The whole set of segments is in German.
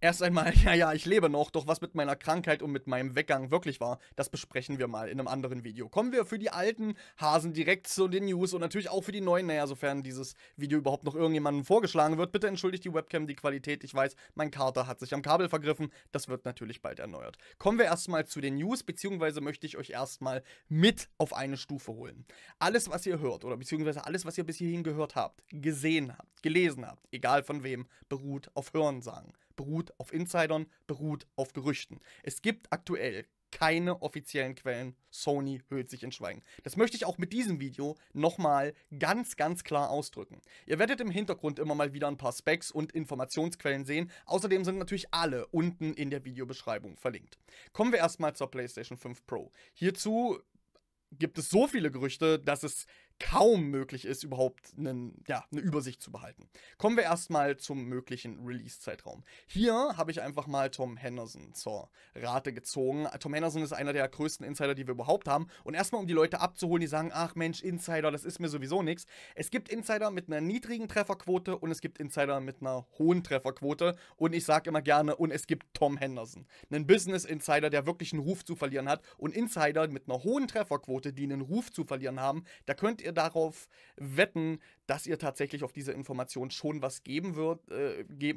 Erst einmal, ja, ich lebe noch, doch was mit meiner Krankheit und mit meinem Weggang wirklich war, das besprechen wir mal in einem anderen Video. Kommen wir für die alten Hasen direkt zu den News und natürlich auch für die neuen, naja, sofern dieses Video überhaupt noch irgendjemandem vorgeschlagen wird. Bitte entschuldigt die Webcam, die Qualität, ich weiß, mein Kater hat sich am Kabel vergriffen, das wird natürlich bald erneuert. Kommen wir erstmal zu den News, beziehungsweise möchte ich euch erstmal mit auf eine Stufe holen. Alles, was ihr hört, oder beziehungsweise alles, was ihr bis hierhin gehört habt, gesehen habt, gelesen habt, egal von wem, beruht auf Hörensagen. Beruht auf Insidern, beruht auf Gerüchten. Es gibt aktuell keine offiziellen Quellen. Sony hüllt sich in Schweigen. Das möchte ich auch mit diesem Video nochmal ganz, ganz klar ausdrücken. Ihr werdet im Hintergrund immer mal wieder ein paar Specs und Informationsquellen sehen. Außerdem sind natürlich alle unten in der Videobeschreibung verlinkt. Kommen wir erstmal zur PlayStation 5 Pro. Hierzu gibt es so viele Gerüchte, dass es kaum möglich ist, überhaupt eine Übersicht zu behalten. Kommen wir erstmal zum möglichen Release-Zeitraum. Hier habe ich einfach mal Tom Henderson zur Rate gezogen. Tom Henderson ist einer der größten Insider, die wir überhaupt haben. Und erstmal, um die Leute abzuholen, die sagen, ach Mensch, Insider, das ist mir sowieso nichts. Es gibt Insider mit einer niedrigen Trefferquote und es gibt Insider mit einer hohen Trefferquote. Und ich sage immer gerne, und es gibt Tom Henderson. Einen Business-Insider, der wirklich einen Ruf zu verlieren hat. Und Insider mit einer hohen Trefferquote, die einen Ruf zu verlieren haben, da könnt ihr darauf wetten, dass ihr tatsächlich auf diese Information schon was geben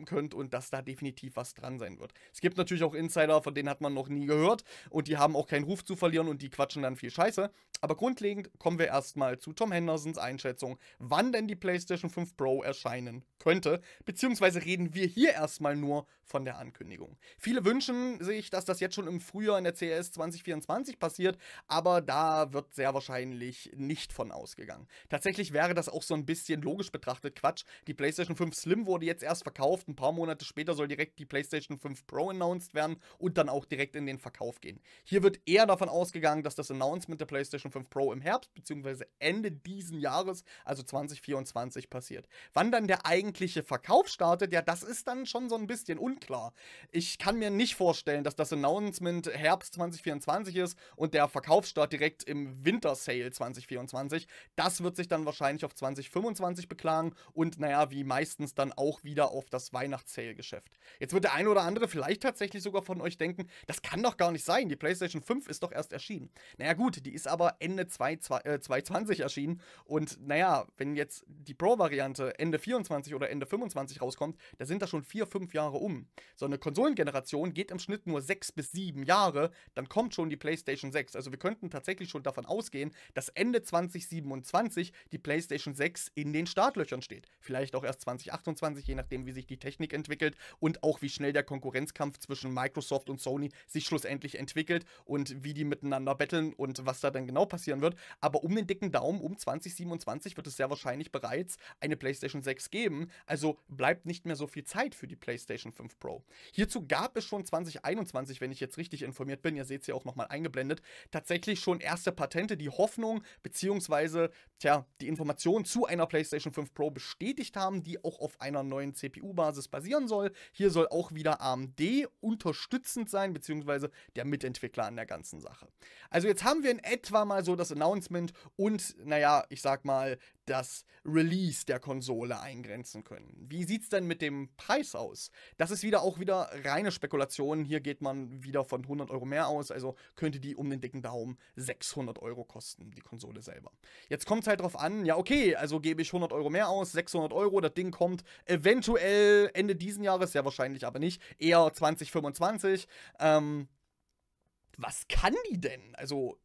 könnt und dass da definitiv was dran sein wird. Es gibt natürlich auch Insider, von denen hat man noch nie gehört und die haben auch keinen Ruf zu verlieren und die quatschen dann viel Scheiße. Aber grundlegend kommen wir erstmal zu Tom Hendersons Einschätzung, wann denn die PlayStation 5 Pro erscheinen könnte, beziehungsweise reden wir hier erstmal nur von der Ankündigung. Viele wünschen sich, dass das jetzt schon im Frühjahr in der CES 2024 passiert, aber da wird sehr wahrscheinlich nicht von ausgegangen. Tatsächlich wäre das auch so ein bisschen logisch betrachtet Quatsch. Die PlayStation 5 Slim wurde jetzt erst verkauft, ein paar Monate später soll direkt die PlayStation 5 Pro announced werden und dann auch direkt in den Verkauf gehen. Hier wird eher davon ausgegangen, dass das Announcement der PlayStation 5 Pro im Herbst, beziehungsweise Ende diesen Jahres, also 2024, passiert. Wann dann der eigentliche Verkauf startet, ja, das ist dann schon so ein bisschen unklar. Ich kann mir nicht vorstellen, dass das Announcement Herbst 2024 ist und der Verkaufsstart direkt im Winter Sale 2024. Das wird sich dann wahrscheinlich auf 2025 beklagen und, naja, wie meistens dann auch wieder auf das Weihnachts-Sale-Geschäft. Jetzt wird der eine oder andere vielleicht tatsächlich sogar von euch denken, das kann doch gar nicht sein, die PlayStation 5 ist doch erst erschienen. Naja gut, die ist aber Ende 2020 erschienen und, naja, wenn jetzt die Pro-Variante Ende 24 oder Ende 25 rauskommt, da sind da schon 4-5 Jahre um. So eine Konsolengeneration geht im Schnitt nur 6 bis 7 Jahre, dann kommt schon die PlayStation 6. Also wir könnten tatsächlich schon davon ausgehen, dass Ende 2027 die PlayStation 6 in den Startlöchern steht. Vielleicht auch erst 2028, je nachdem, wie sich die Technik entwickelt und auch wie schnell der Konkurrenzkampf zwischen Microsoft und Sony sich schlussendlich entwickelt und wie die miteinander betteln und was da dann genau passieren wird. Aber um den dicken Daumen, um 2027 wird es sehr wahrscheinlich bereits eine PlayStation 6 geben. Also bleibt nicht mehr so viel Zeit für die PlayStation 5 Pro. Hierzu gab es schon 2021, wenn ich jetzt richtig informiert bin, ihr seht es hier auch nochmal eingeblendet, tatsächlich schon erste Patente, die Hoffnung bzw. die Informationen zu einer PlayStation 5 Pro bestätigt haben, die auch auf einer neuen CPU-Basis basieren soll. Hier soll auch wieder AMD unterstützend sein, beziehungsweise der Mitentwickler an der ganzen Sache. Also jetzt haben wir in etwa mal so das Announcement und, naja, ich sag mal, das Release der Konsole eingrenzen können. Wie sieht es denn mit dem Preis aus? Das ist wieder reine Spekulation. Hier geht man wieder von 100 Euro mehr aus, also könnte die um den dicken Daumen 600 Euro kosten, die Konsole selber. Jetzt kommt es halt drauf an, ja okay, also gebe ich 100 Euro mehr aus, 600 Euro, das Ding kommt eventuell Ende diesen Jahres, ja wahrscheinlich aber nicht, eher 2025. Was kann die denn? Also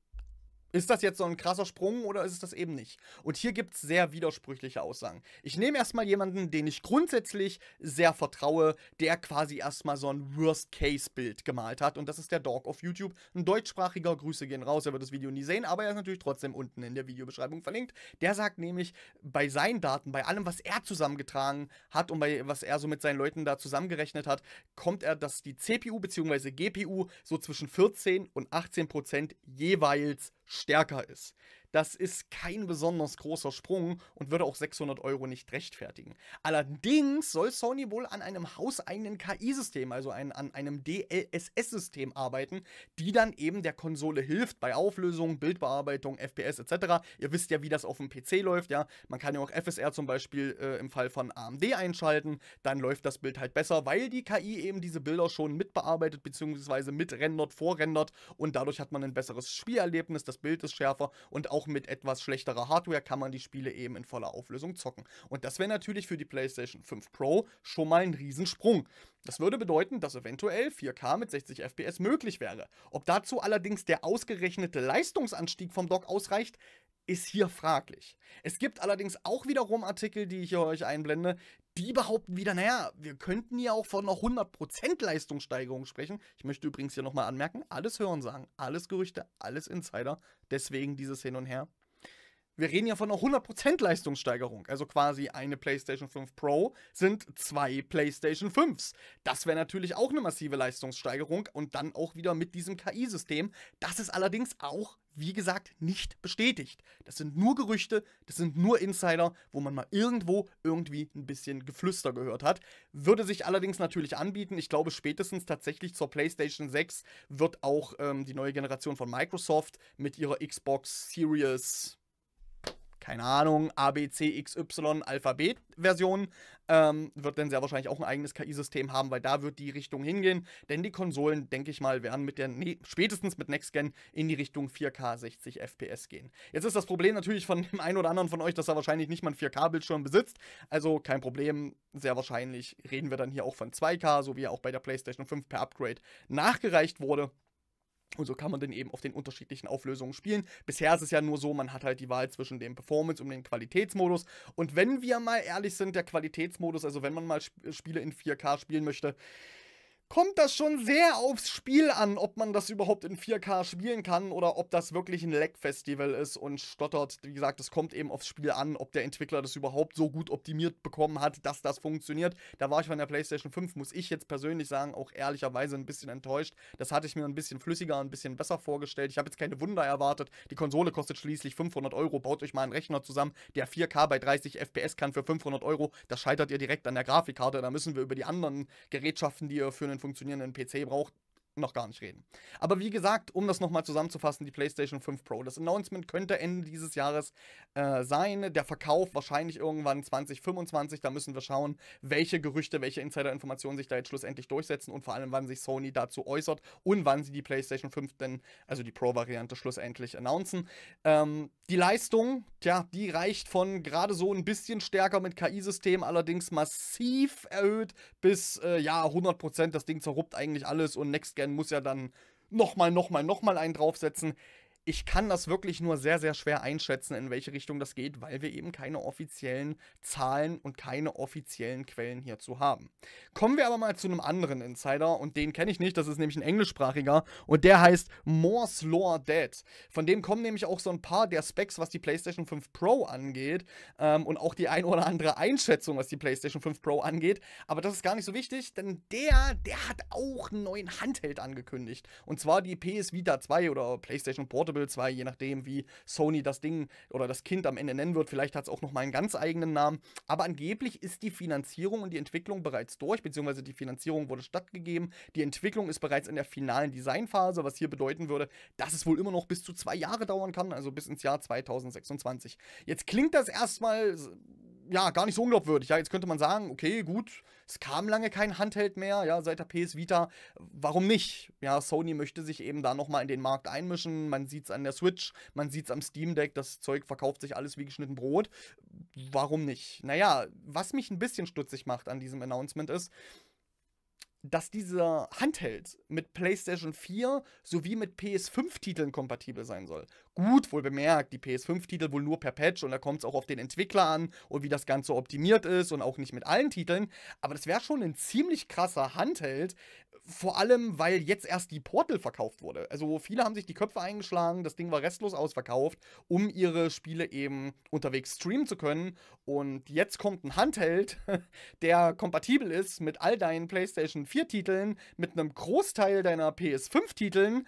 ist das jetzt so ein krasser Sprung oder ist es das eben nicht? Und hier gibt es sehr widersprüchliche Aussagen. Ich nehme erstmal jemanden, den ich grundsätzlich sehr vertraue, der quasi erstmal so ein Worst-Case-Bild gemalt hat. Und das ist der Dog of YouTube, ein deutschsprachiger, Grüße gehen raus, er wird das Video nie sehen, aber er ist natürlich trotzdem unten in der Videobeschreibung verlinkt. Der sagt nämlich, bei seinen Daten, bei allem, was er zusammengetragen hat und bei was er so mit seinen Leuten da zusammengerechnet hat, kommt er, dass die CPU bzw. GPU so zwischen 14 und 18% jeweils stärker ist. Das ist kein besonders großer Sprung und würde auch 600 € nicht rechtfertigen. Allerdings soll Sony wohl an einem hauseigenen KI-System, also an einem DLSS-System arbeiten, die dann eben der Konsole hilft bei Auflösung, Bildbearbeitung, FPS etc. Ihr wisst ja, wie das auf dem PC läuft, ja. Man kann ja auch FSR zum Beispiel im Fall von AMD einschalten, dann läuft das Bild halt besser, weil die KI eben diese Bilder schon mitbearbeitet bzw. mitrendert, vorrendert und dadurch hat man ein besseres Spielerlebnis, das Bild ist schärfer und auch mit etwas schlechterer Hardware kann man die Spiele eben in voller Auflösung zocken. Und das wäre natürlich für die PlayStation 5 Pro schon mal ein Riesensprung. Das würde bedeuten, dass eventuell 4K mit 60 FPS möglich wäre. Ob dazu allerdings der ausgerechnete Leistungsanstieg vom Dock ausreicht, ist hier fraglich. Es gibt allerdings auch wiederum Artikel, die ich hier euch einblende, die behaupten wieder, naja, wir könnten ja auch von noch 100% Leistungssteigerung sprechen. Ich möchte übrigens hier nochmal anmerken, alles Hörensagen, alles Gerüchte, alles Insider, deswegen dieses Hin und Her. Wir reden ja von einer 100% Leistungssteigerung, also quasi eine PlayStation 5 Pro sind 2 PlayStation 5s. Das wäre natürlich auch eine massive Leistungssteigerung und dann auch wieder mit diesem KI-System. Das ist allerdings auch, wie gesagt, nicht bestätigt. Das sind nur Gerüchte, das sind nur Insider, wo man mal irgendwo irgendwie ein bisschen Geflüster gehört hat. Würde sich allerdings natürlich anbieten. Ich glaube, spätestens tatsächlich zur PlayStation 6 wird auch die neue Generation von Microsoft mit ihrer Xbox Series, keine Ahnung, ABC, XY, Alphabet-Version, wird dann sehr wahrscheinlich auch ein eigenes KI-System haben, weil da wird die Richtung hingehen, denn die Konsolen, denke ich mal, werden mit der spätestens mit Next Gen in die Richtung 4K 60 FPS gehen. Jetzt ist das Problem natürlich von dem einen oder anderen von euch, dass er wahrscheinlich nicht mal einen 4K-Bildschirm besitzt, also kein Problem, sehr wahrscheinlich reden wir dann hier auch von 2K, so wie ja auch bei der PlayStation 5 per Upgrade nachgereicht wurde. Und so kann man dann eben auf den unterschiedlichen Auflösungen spielen. Bisher ist es ja nur so, man hat halt die Wahl zwischen dem Performance- und dem Qualitätsmodus. Und wenn wir mal ehrlich sind, der Qualitätsmodus, also wenn man mal Spiele in 4K spielen möchte, kommt das schon sehr aufs Spiel an, ob man das überhaupt in 4K spielen kann oder ob das wirklich ein Lag-Festival ist und stottert. Wie gesagt, es kommt eben aufs Spiel an, ob der Entwickler das überhaupt so gut optimiert bekommen hat, dass das funktioniert. Da war ich von der PlayStation 5, muss ich jetzt persönlich sagen, auch ehrlicherweise ein bisschen enttäuscht. Das hatte ich mir ein bisschen flüssiger, ein bisschen besser vorgestellt. Ich habe jetzt keine Wunder erwartet. Die Konsole kostet schließlich 500 €. Baut euch mal einen Rechner zusammen, der 4K bei 30 FPS kann für 500 €. Das scheitert ihr direkt an der Grafikkarte. Da müssen wir über die anderen Gerätschaften, die ihr für einen funktionierenden PC braucht, noch gar nicht reden. Aber wie gesagt, um das nochmal zusammenzufassen, die PlayStation 5 Pro, das Announcement könnte Ende dieses Jahres sein, der Verkauf wahrscheinlich irgendwann 2025, da müssen wir schauen, welche Gerüchte, welche Insider-Informationen sich da jetzt schlussendlich durchsetzen und vor allem, wann sich Sony dazu äußert und wann sie die PlayStation 5 denn, also die Pro-Variante, schlussendlich announcen. Die Leistung, tja, die reicht von gerade so ein bisschen stärker mit KI-System, allerdings massiv erhöht bis, ja, 100%, das Ding zerruppt eigentlich alles und Next Gen muss ja dann nochmal einen draufsetzen. Ich kann das wirklich nur sehr, sehr schwer einschätzen, in welche Richtung das geht, weil wir eben keine offiziellen Zahlen und keine offiziellen Quellen hierzu haben. Kommen wir aber mal zu einem anderen Insider und den kenne ich nicht, das ist nämlich ein englischsprachiger und der heißt Moore's Law Dead. Von dem kommen nämlich auch so ein paar der Specs, was die PlayStation 5 Pro angeht und auch die ein oder andere Einschätzung, was die PlayStation 5 Pro angeht, aber das ist gar nicht so wichtig, denn der hat auch einen neuen Handheld angekündigt und zwar die PS Vita 2 oder PlayStation Portable Zwei, je nachdem wie Sony das Ding oder das Kind am Ende nennen wird, vielleicht hat es auch nochmal einen ganz eigenen Namen, aber angeblich ist die Finanzierung und die Entwicklung bereits durch, beziehungsweise die Finanzierung wurde stattgegeben, die Entwicklung ist bereits in der finalen Designphase, was hier bedeuten würde, dass es wohl immer noch bis zu 2 Jahre dauern kann, also bis ins Jahr 2026. Jetzt klingt das erstmal, ja, gar nicht so unglaubwürdig. Ja, jetzt könnte man sagen, okay, gut, es kam lange kein Handheld mehr, ja, seit der PS Vita, warum nicht? Ja, Sony möchte sich eben da nochmal in den Markt einmischen, man sieht es an der Switch, man sieht es am Steam Deck, das Zeug verkauft sich alles wie geschnitten Brot, warum nicht? Naja, was mich ein bisschen stutzig macht an diesem Announcement ist, dass dieser Handheld mit PlayStation 4 sowie mit PS5-Titeln kompatibel sein soll. Gut, wohl bemerkt, die PS5-Titel wohl nur per Patch und da kommt es auch auf den Entwickler an und wie das Ganze optimiert ist und auch nicht mit allen Titeln, aber das wäre schon ein ziemlich krasser Handheld, vor allem, weil jetzt erst die Portal verkauft wurde. Also viele haben sich die Köpfe eingeschlagen, das Ding war restlos ausverkauft, um ihre Spiele eben unterwegs streamen zu können und jetzt kommt ein Handheld, der kompatibel ist mit all deinen PlayStation 4 Titeln, mit einem Großteil deiner PS5-Titeln,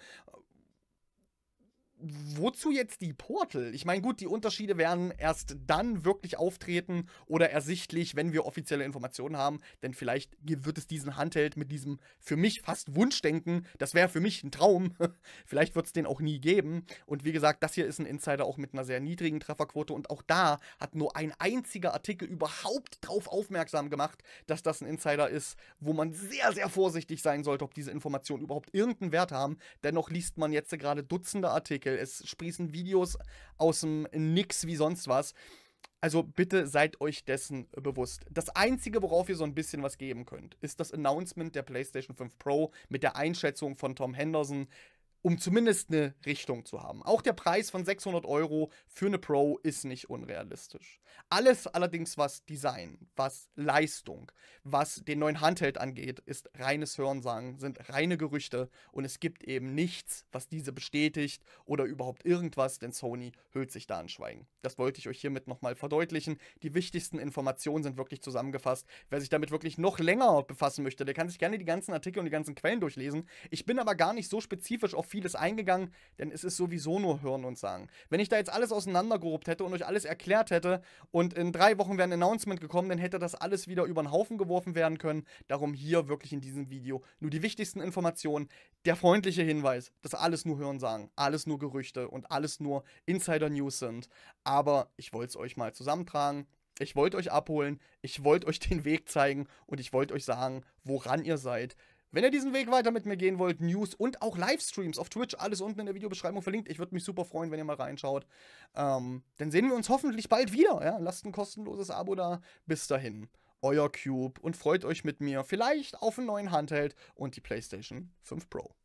wozu jetzt die Portal? Ich meine, gut, die Unterschiede werden erst dann wirklich auftreten oder ersichtlich, wenn wir offizielle Informationen haben, denn vielleicht wird es diesen Handheld mit diesem für mich fast Wunschdenken, das wäre für mich ein Traum, vielleicht wird es den auch nie geben. Und wie gesagt, das hier ist ein Insider auch mit einer sehr niedrigen Trefferquote und auch da hat nur ein einziger Artikel überhaupt drauf aufmerksam gemacht, dass das ein Insider ist, wo man sehr, sehr vorsichtig sein sollte, ob diese Informationen überhaupt irgendeinen Wert haben. Dennoch liest man jetzt gerade Dutzende Artikel, es sprießen Videos aus dem Nix wie sonst was. Also bitte seid euch dessen bewusst. Das Einzige, worauf ihr so ein bisschen was geben könnt, ist das Announcement der PlayStation 5 Pro mit der Einschätzung von Tom Henderson, um zumindest eine Richtung zu haben. Auch der Preis von 600 € für eine Pro ist nicht unrealistisch. Alles allerdings, was Design, was Leistung, was den neuen Handheld angeht, ist reines Hörensagen, sind reine Gerüchte und es gibt eben nichts, was diese bestätigt oder überhaupt irgendwas, denn Sony hüllt sich da in Schweigen. Das wollte ich euch hiermit nochmal verdeutlichen. Die wichtigsten Informationen sind wirklich zusammengefasst. Wer sich damit wirklich noch länger befassen möchte, der kann sich gerne die ganzen Artikel und die ganzen Quellen durchlesen. Ich bin aber gar nicht so spezifisch auf vieles eingegangen, denn es ist sowieso nur Hören und Sagen. Wenn ich da jetzt alles auseinandergehobt hätte und euch alles erklärt hätte und in 3 Wochen wäre ein Announcement gekommen, dann hätte das alles wieder über den Haufen geworfen werden können. Darum hier wirklich in diesem Video nur die wichtigsten Informationen, der freundliche Hinweis, dass alles nur Hören und Sagen, alles nur Gerüchte und alles nur Insider-News sind. Aber ich wollte es euch mal zusammentragen. Ich wollte euch abholen, ich wollte euch den Weg zeigen und ich wollte euch sagen, woran ihr seid. Wenn ihr diesen Weg weiter mit mir gehen wollt, News und auch Livestreams auf Twitch, alles unten in der Videobeschreibung verlinkt. Ich würde mich super freuen, wenn ihr mal reinschaut. Dann sehen wir uns hoffentlich bald wieder. Ja? Lasst ein kostenloses Abo da. Bis dahin, euer Cube und freut euch mit mir vielleicht auf einen neuen Handheld und die PlayStation 5 Pro.